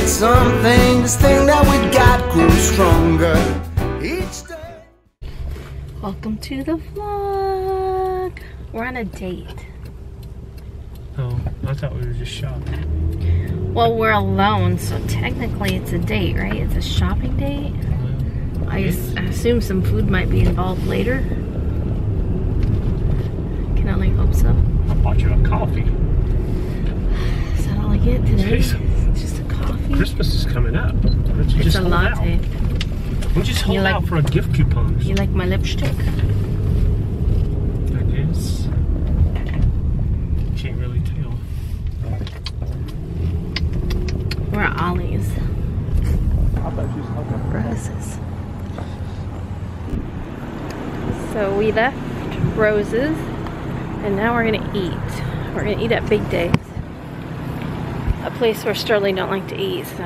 did some things, thing that we got grew stronger each day. Welcome to the vlog. We're on a date. Oh, I thought we were just shopping. Well, we're alone, so technically it's a date, right? It's a shopping date. I assume some food might be involved later. Can only hope so. I bought you a coffee. Is that all I get today? It's just a coffee. Christmas is coming up. It's a latte. We just hold out for a gift coupon. You like my lipstick? I guess. Can't really tell. We're at Ollie's. Roses. So we left Roses and now we're gonna eat. We're gonna eat at Big Days, a place where Sterling don't like to eat, so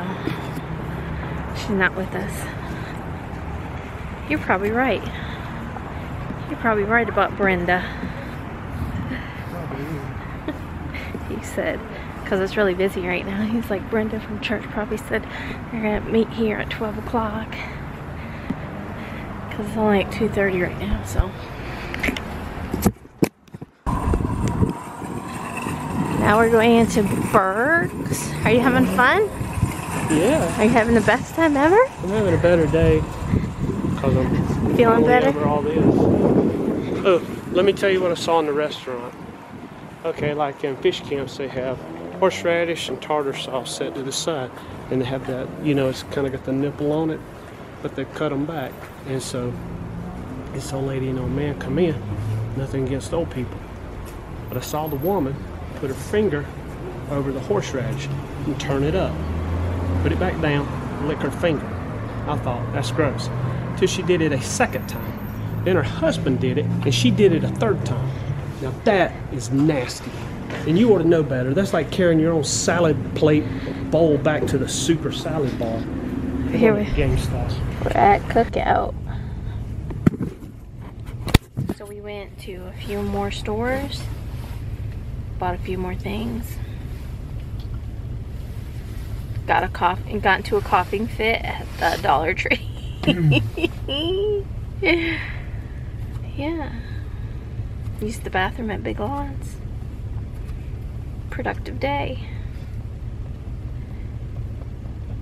she's not with us. You're probably right. You're probably right about Brenda. He said, because it's really busy right now, he's like, Brenda from church probably said they're gonna meet here at 12 o'clock. Because it's only like 2:30 right now, so. Now we're going into Berg's. Are you having fun? Yeah. Are you having the best time ever? I'm having a better day. Because I'm feeling better over all this. Oh, let me tell you what I saw in the restaurant. Okay, like in fish camps they have horseradish and tartar sauce set to the side. And they have that, you know, it's kind of got the nipple on it, but they cut them back. And so this old lady and old man come in, nothing against old people, but I saw the woman put her finger over the horseradish and turn it up, put it back down, lick her finger. I thought, that's gross. Till she did it a second time. Then her husband did it, and she did it a third time. Now that is nasty. And you ought to know better. That's like carrying your own salad plate bowl back to the super salad bar. Here we GameStop. We're at Cookout. So we went to a few more stores, bought a few more things, got a coffee, got into a coughing fit at the Dollar Tree. Yeah. Used the bathroom at Big Lots. Productive day.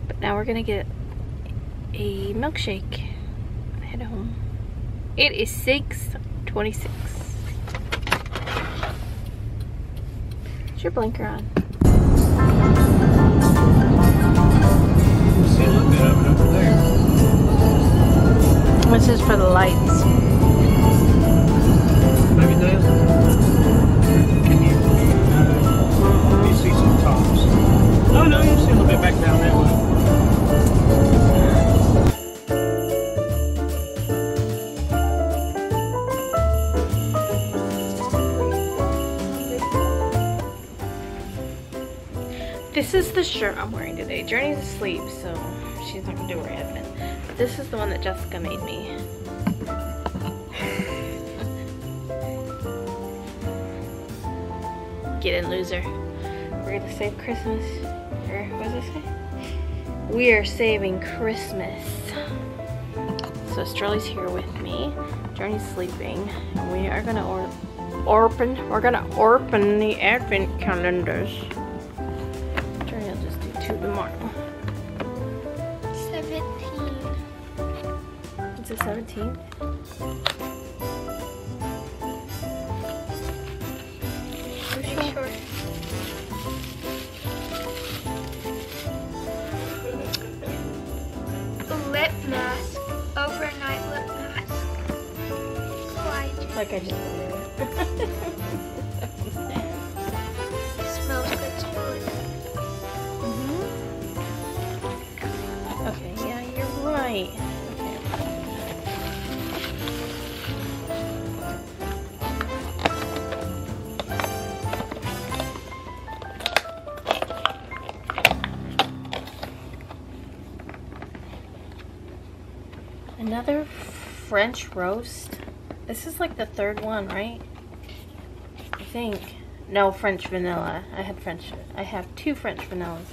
But now we're gonna get a milkshake. Head home. It is 6:26. Is your blinker on? This is for the lights. Maybe this. Can you see some tops? No, no, you see a little bit back down that way. This is the shirt I'm wearing today. Journey's asleep, so she's not gonna do her admin. But this is the one that Jessica made me. Get in, loser. We're gonna save Christmas. Or what does it say? We are saving Christmas. So Sterling's here with me. Journey's sleeping. And we are gonna open the advent calendars. Tomorrow. 17. It's a 17. Sure. Lip mask. Overnight lip mask. Quiet. Like I just it smells good too. Okay, yeah, you're right. Okay. Another French roast. This is like the third one, right? I think. No, French vanilla. I have two French vanillas.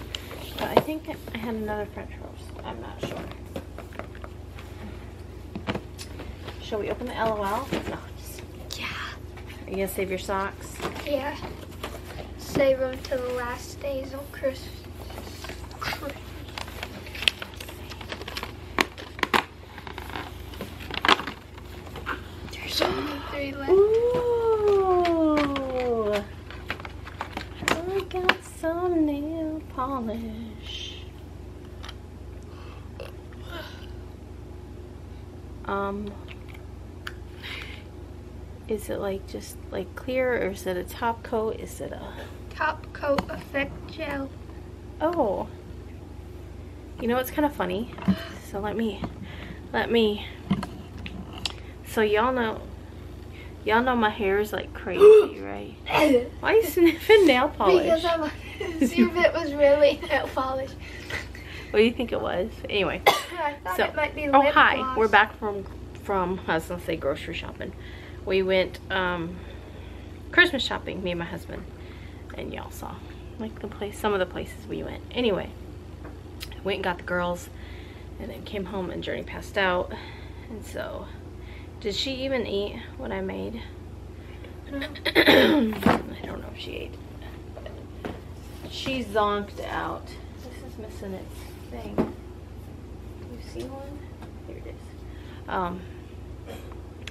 But I think I had another French roast. I'm not sure. Shall we open the LOL? No. Just... yeah. Are you going to save your socks? Yeah. Save them to the last days of Christmas. There's only 3 left. Ooh. I got some nail polish. Is it like just like clear, or is it a top coat? Is it a top coat effect gel? Oh, you know, it's kind of funny. So let me. So y'all know my hair is like crazy, right? Why are you sniffing nail polish? Because your bit was really nail polish. What do you think it was? Anyway, I thought it might be lip gloss. Oh hi, we're back from I was gonna say grocery shopping. We went Christmas shopping, me and my husband, and y'all saw like some of the places we went. Anyway, I went and got the girls, and then came home and Journey passed out. And so, did she even eat what I made? I don't know if she ate. She zonked out. This is missing its thing. Do you see one? Here it is.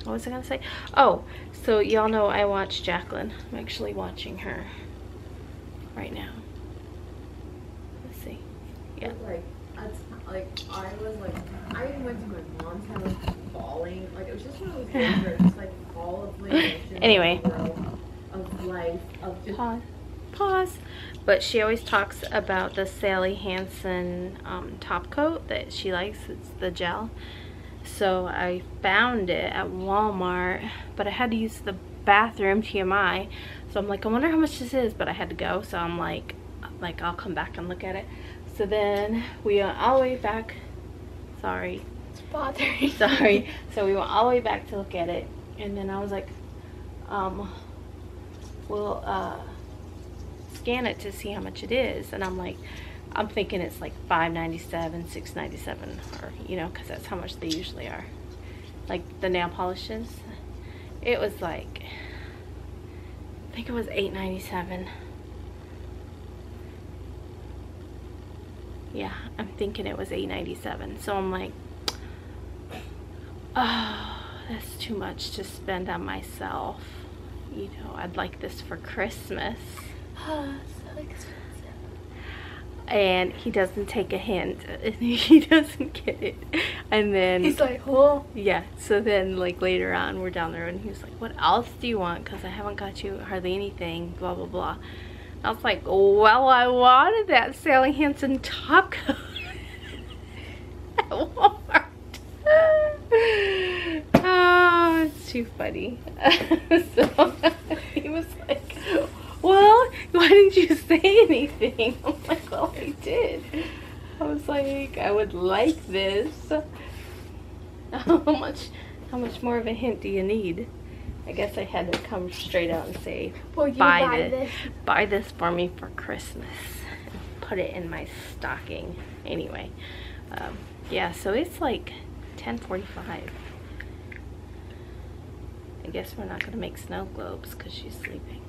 What was I gonna say? Oh, so y'all know I watch Jacqueline. I'm actually watching her right now. Let's see. Yeah. I even went to my mom's house bawling. Like, it was just one of those things where it's like all of my emotions. Anyway. Of life. Pause. But she always talks about the Sally Hansen top coat that she likes. It's the gel. So I found it at Walmart, but I had to use the bathroom, TMI. So I'm like, I wonder how much this is, but I had to go. So I'm like I'll come back and look at it. So then we went all the way back. Sorry. It's bothering. Sorry. So we went all the way back to look at it. And then I was like, we'll scan it to see how much it is. And I'm like, I'm thinking it's like $5.97, $6.97, or you know, because that's how much they usually are. Like the nail polishes, it was like, I think it was $8.97. Yeah, I'm thinking it was $8.97. So I'm like, oh, that's too much to spend on myself. You know, I'd like this for Christmas. Oh, so expensive. And he doesn't take a hint, and he doesn't get it, and then he's like, oh yeah. So then like later on we're down the road and he was like, what else do you want, because I haven't got you hardly anything, blah blah blah. And I was like, well, I wanted that Sally Hansen top coat at Walmart. Oh, it's too funny. So he was like, well, why didn't you say anything? I'm like, well, I did. I was like, I would like this. How much more of a hint do you need? I guess I had to come straight out and say, well, you buy this for me for Christmas. Put it in my stocking. Anyway, yeah, so it's like 10:45. I guess we're not going to make snow globes because she's sleeping.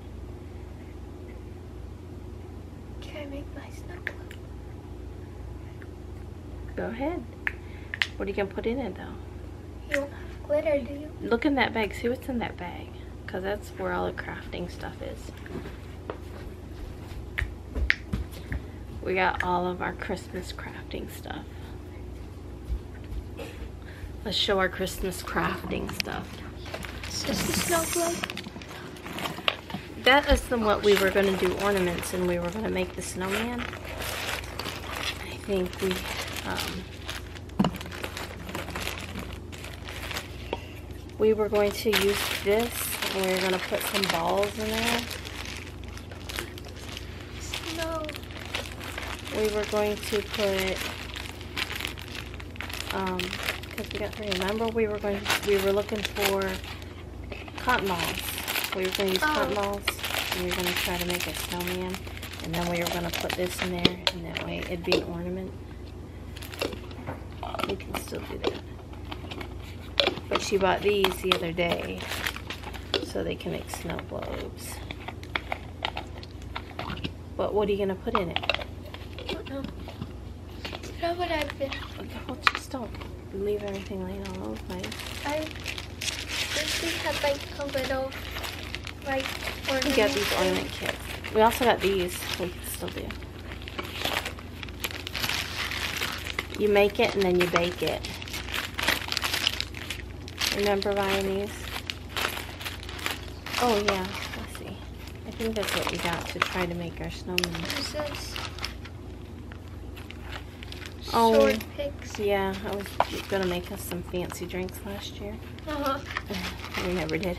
Make my snow globe. Go ahead. What are you gonna put in it though? You don't have glitter, do you? Look in that bag. See what's in that bag, because that's where all the crafting stuff is. We got all of our Christmas crafting stuff. Let's show our Christmas crafting stuff. It's just a snow globe. That is what we were going to do ornaments, and we were going to make the snowman. I think we, were going to use this, and we were going to put some balls in there. Snow. We were going to put, because we got to remember, we were looking for cotton balls. We were going to use cotton balls, and we were going to try to make a snowman, And then we were going to put this in there, and that way it'd be an ornament. We can still do that. But she bought these the other day, so they can make snow globes. But what are you going to put in it? I don't know. Not what I've been. Well, just don't leave everything laying all over the place. I usually have like a little, like, ornament. We got these ornament kits. We also got these. We can still do. You make it and then you bake it. Remember buying these? Oh yeah. Let's see. I think that's what we got to try to make our snowman. Oh, sword picks. Yeah, I was going to make us some fancy drinks last year. We never did.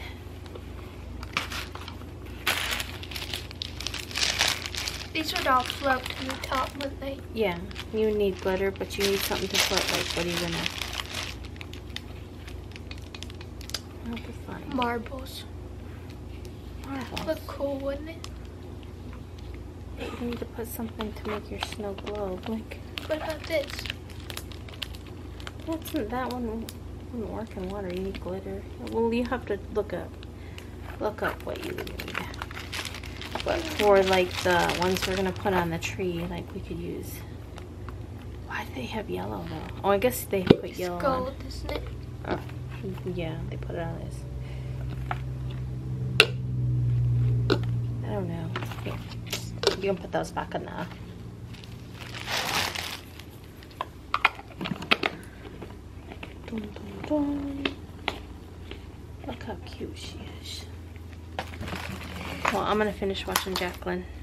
These would all float to the top, wouldn't they? Yeah, you need glitter, but you need something to float. Like, what are you going to find? Marbles. Marbles. That would look cool, wouldn't it? You need to put something to make your snow globe. Like, what about this? That's, that one wouldn't work in water. You need glitter. Well, you have to look up what you would need. But for like the ones we're gonna put on the tree, like we could use. Why do they have yellow though? Oh, I guess they put yellow. It's gold, isn't it? Oh, yeah, they put it on this. I don't know. Here. You can put those back on the. Dun, dun, dun. Look how cute she is. Well, I'm going to finish watching Jacqueline.